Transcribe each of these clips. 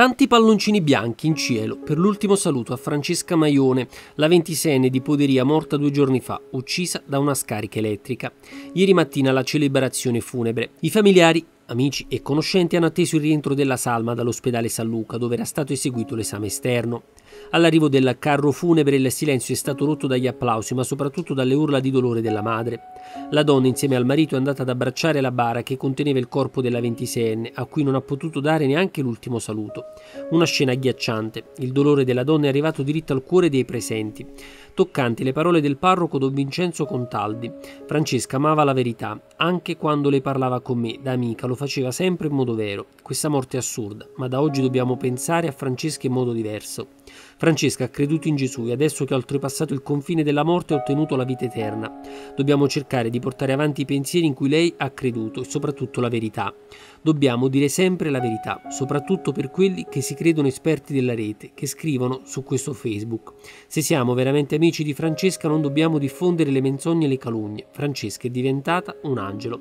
Tanti palloncini bianchi in cielo per l'ultimo saluto a Francesca Maione, la 26enne di Poderia morta 2 giorni fa, uccisa da una scarica elettrica. Ieri mattina la celebrazione funebre. I familiari, amici e conoscenti hanno atteso il rientro della salma dall'ospedale San Luca, dove era stato eseguito l'esame esterno. All'arrivo del carro funebre il silenzio è stato rotto dagli applausi, ma soprattutto dalle urla di dolore della madre. La donna insieme al marito è andata ad abbracciare la bara che conteneva il corpo della 26enne, a cui non ha potuto dare neanche l'ultimo saluto. Una scena agghiacciante. Il dolore della donna è arrivato diritto al cuore dei presenti. Toccanti le parole del parroco Don Vincenzo Contaldi. Francesca amava la verità, anche quando le parlava con me, da amica, lo faceva sempre in modo vero. Questa morte è assurda, ma da oggi dobbiamo pensare a Francesca in modo diverso. Francesca ha creduto in Gesù e adesso che ha oltrepassato il confine della morte ha ottenuto la vita eterna. Dobbiamo cercare di portare avanti i pensieri in cui lei ha creduto e soprattutto la verità. Dobbiamo dire sempre la verità, soprattutto per quelli che si credono esperti della rete, che scrivono su questo Facebook. Se siamo veramente amici di Francesca non dobbiamo diffondere le menzogne e le calunnie. Francesca è diventata un angelo.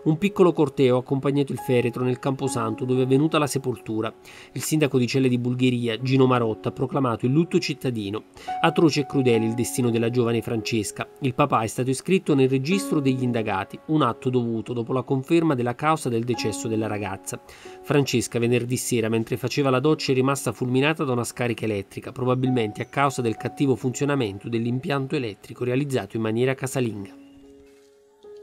Un piccolo corteo ha accompagnato il feretro nel Camposanto dove è avvenuta la sepoltura. Il sindaco di Celle di Bulgheria, Gino Marotta, ha proclamato il lutto cittadino. Atroce e crudele il destino della giovane Francesca. Il papà è stato iscritto nel registro degli indagati, un atto dovuto dopo la conferma della causa del decesso della ragazza. Francesca venerdì sera, mentre faceva la doccia, è rimasta fulminata da una scarica elettrica, probabilmente a causa del cattivo funzionamento dell'impianto elettrico realizzato in maniera casalinga.